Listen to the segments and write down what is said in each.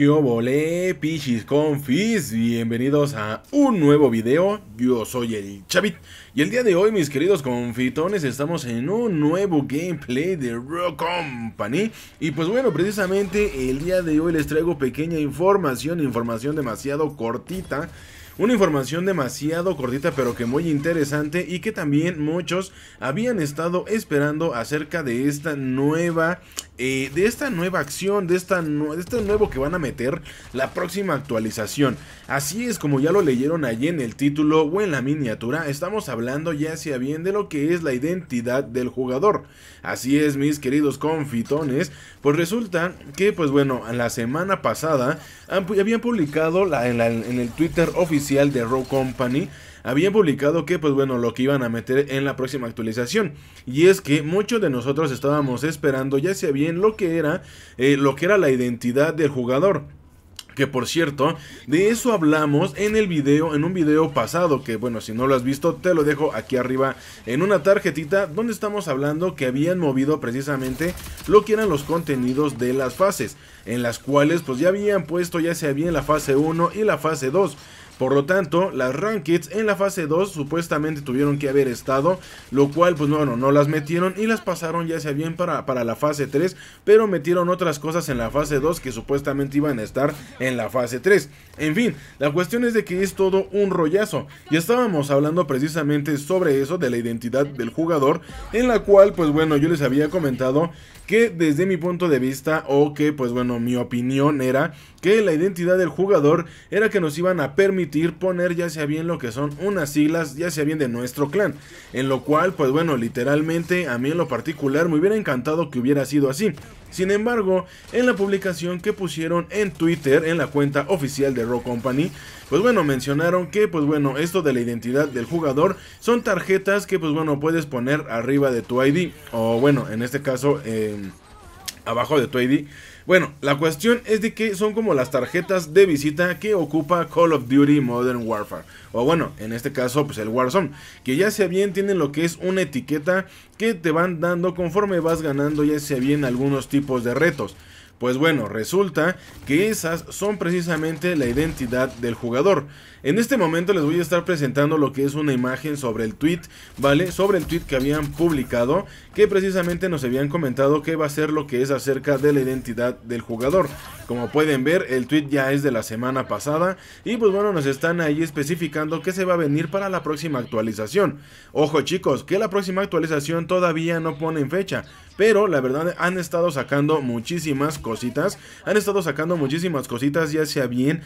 ¿Qué obole, pichis confis? Bienvenidos a un nuevo video. Yo soy el Chavit y el día de hoy, mis queridos confitones, estamos en un nuevo gameplay de Rogue Company. Y pues bueno, precisamente el día de hoy les traigo pequeña información demasiado cortita. Una información demasiado cortita pero que muy interesante y que también muchos habían estado esperando acerca de esta nueva acción, de este nuevo que van a meter la próxima actualización. Así es, como ya lo leyeron allí en el título o en la miniatura, estamos hablando ya sea bien de lo que es la identidad del jugador. Así es, mis queridos confitones, pues resulta que, pues bueno, la semana pasada habían publicado en el Twitter oficial de Rogue Company, habían publicado que, pues bueno, lo que iban a meter en la próxima actualización. Y es que muchos de nosotros estábamos esperando ya sea bien lo que era la identidad del jugador. Que por cierto, de eso hablamos en un video pasado, que bueno, si no lo has visto, te lo dejo aquí arriba en una tarjetita, donde estamos hablando que habían movido precisamente lo que eran los contenidos de las fases, en las cuales pues ya habían puesto ya sea bien la fase 1 y la fase 2. Por lo tanto, las Rankeds en la fase 2 supuestamente tuvieron que haber estado, lo cual pues no las metieron y las pasaron ya sea bien para la fase 3, pero metieron otras cosas en la fase 2 que supuestamente iban a estar en la fase 3. En fin, la cuestión es de que es todo un rollazo y estábamos hablando precisamente sobre eso, de la identidad del jugador, en la cual pues bueno, yo les había comentado que desde mi punto de vista, o que pues bueno, mi opinión era que la identidad del jugador era que nos iban a permitir poner ya sea bien lo que son unas siglas ya sea bien de nuestro clan, en lo cual pues bueno, literalmente a mí en lo particular me hubiera encantado que hubiera sido así. Sin embargo, en la publicación que pusieron en Twitter, en la cuenta oficial de Rogue Company, pues bueno, mencionaron que pues bueno, esto de la identidad del jugador son tarjetas que pues bueno, puedes poner arriba de tu ID, o bueno, en este caso abajo de tu ID. Bueno, la cuestión es de que son como las tarjetas de visita que ocupa Call of Duty Modern Warfare, o bueno, en este caso pues el Warzone, que ya sea bien tienen lo que es una etiqueta que te van dando conforme vas ganando ya sea bien algunos tipos de retos. Pues bueno, resulta que esas son precisamente la identidad del jugador. En este momento les voy a estar presentando lo que es una imagen sobre el tweet, ¿vale? Sobre el tweet que habían publicado, que precisamente nos habían comentado que va a ser lo que es acerca de la identidad del jugador. Como pueden ver, el tweet ya es de la semana pasada y pues bueno, nos están ahí especificando que se va a venir para la próxima actualización. Ojo chicos, que la próxima actualización todavía no ponen fecha, pero la verdad han estado sacando muchísimas cositas, ya sea bien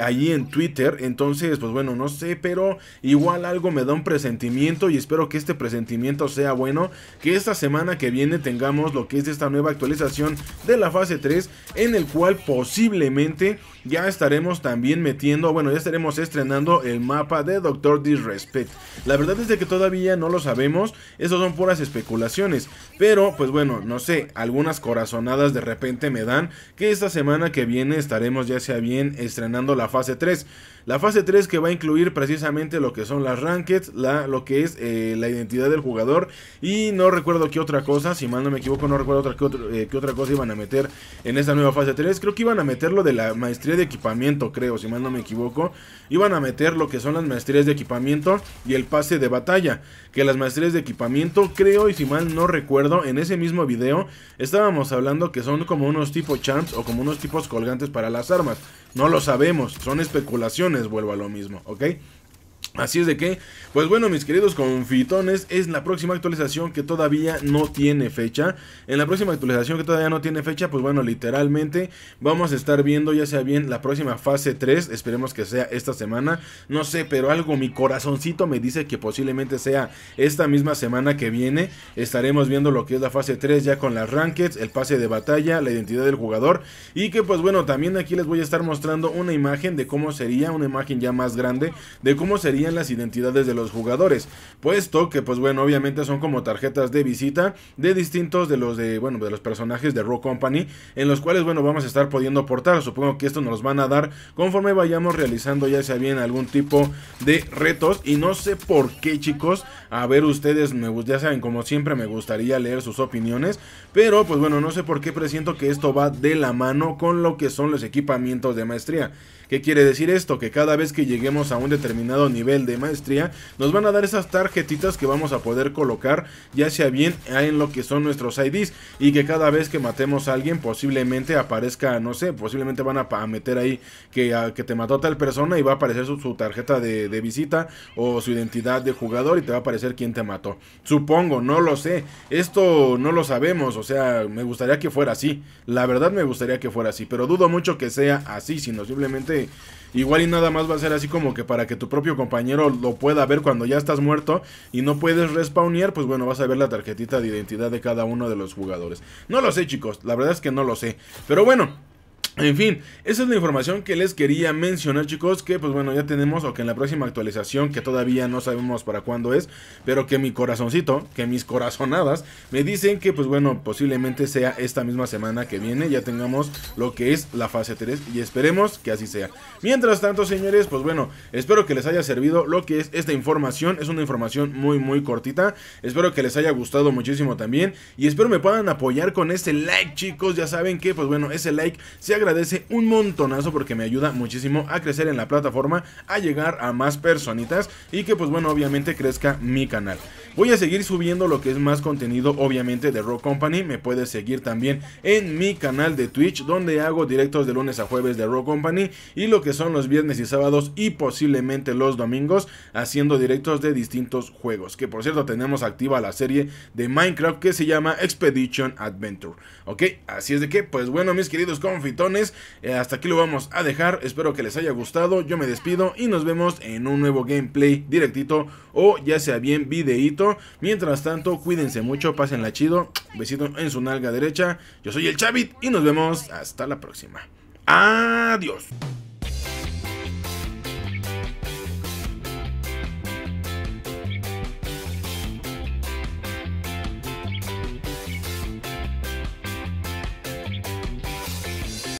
allí en Twitter. Entonces pues bueno, no sé, pero igual algo me da un presentimiento y espero que este presentimiento sea bueno, que esta semana que viene tengamos lo que es esta nueva actualización de la fase 3, en el cual posiblemente ya estaremos también metiendo, bueno, ya estaremos estrenando el mapa de Doctor Disrespect. La verdad es de que todavía no lo sabemos, eso son puras especulaciones, pero pues bueno, no sé, algunas corazonadas de repente me dan que esta semana que viene estaremos ya sea bien estrenando la fase 3. La fase 3 que va a incluir precisamente lo que son las rankeds, lo que es la identidad del jugador, y no recuerdo qué otra cosa, si mal no me equivoco, no recuerdo qué otra cosa iban a meter en esta nueva fase 3. Creo que iban a meter lo de la maestría de equipamiento, creo, si mal no me equivoco. Iban a meter lo que son las maestrías de equipamiento y el pase de batalla, que las maestrías de equipamiento, creo, y si mal no recuerdo, en ese mismo video estábamos hablando que son como unos tipo champs o como unos tipos colgantes para las armas. No lo sabemos, son especulaciones, vuelvo a lo mismo, ¿ok? Así es de que, pues bueno, mis queridos confitones, es la próxima actualización que todavía no tiene fecha. En la próxima actualización que todavía no tiene fecha, pues bueno, literalmente vamos a estar viendo ya sea bien la próxima fase 3, esperemos que sea esta semana. No sé, pero algo, mi corazoncito me dice que posiblemente sea esta misma semana que viene. Estaremos viendo lo que es la fase 3 ya con las rankeds, el pase de batalla, la identidad del jugador. Y que pues bueno, también aquí les voy a estar mostrando una imagen de cómo sería, una imagen ya más grande, de cómo sería varían las identidades de los jugadores, puesto que pues bueno, obviamente son como tarjetas de visita de distintos de los de los personajes de Rogue Company, en los cuales bueno, vamos a estar pudiendo aportar. Supongo que esto nos los van a dar conforme vayamos realizando ya sea bien algún tipo de retos. Y no sé por qué, chicos, a ver, ustedes ya saben, como siempre me gustaría leer sus opiniones, pero pues bueno, no sé por qué presiento que esto va de la mano con lo que son los equipamientos de maestría. ¿Qué quiere decir esto? Que cada vez que lleguemos a un determinado nivel de maestría, nos van a dar esas tarjetitas que vamos a poder colocar ya sea bien en lo que son nuestros IDs, y que cada vez que matemos a alguien posiblemente aparezca, no sé, posiblemente van a meter ahí que te mató tal persona y va a aparecer su tarjeta de visita o su identidad de jugador, y te va a aparecer quién te mató. Supongo, no lo sé, esto no lo sabemos, o sea, me gustaría que fuera así, la verdad me gustaría que fuera así, pero dudo mucho que sea así, sino simplemente igual y nada más va a ser así como que para que tu propio compañero lo pueda ver cuando ya estás muerto y no puedes respawnear. Pues bueno, vas a ver la tarjetita de identidad de cada uno de los jugadores. No lo sé, chicos, la verdad es que no lo sé, pero bueno, en fin, esa es la información que les quería mencionar, chicos, que pues bueno, ya tenemos, o que en la próxima actualización, que todavía no sabemos para cuándo es, pero que mi corazoncito, que mis corazonadas me dicen que pues bueno, posiblemente sea esta misma semana que viene, ya tengamos lo que es la fase 3, y esperemos que así sea. Mientras tanto, señores, pues bueno, espero que les haya servido lo que es esta información, es una información muy muy cortita, espero que les haya gustado muchísimo también, y espero me puedan apoyar con ese like, chicos. Ya saben que pues bueno, ese like se agradece un montonazo porque me ayuda muchísimo a crecer en la plataforma, a llegar a más personitas y que pues bueno, obviamente crezca mi canal. Voy a seguir subiendo lo que es más contenido obviamente de Rogue Company. Me puedes seguir también en mi canal de Twitch, donde hago directos de lunes a jueves de Rogue Company, y lo que son los viernes y sábados y posiblemente los domingos haciendo directos de distintos juegos, que por cierto tenemos activa la serie de Minecraft que se llama Expedition Adventure, ok. Así es de que pues bueno, mis queridos confitones, hasta aquí lo vamos a dejar. Espero que les haya gustado, yo me despido y nos vemos en un nuevo gameplay directito o ya sea bien videíto. Mientras tanto, cuídense mucho, pásenla chido, besito en su nalga derecha. Yo soy el Chavit y nos vemos hasta la próxima. Adiós.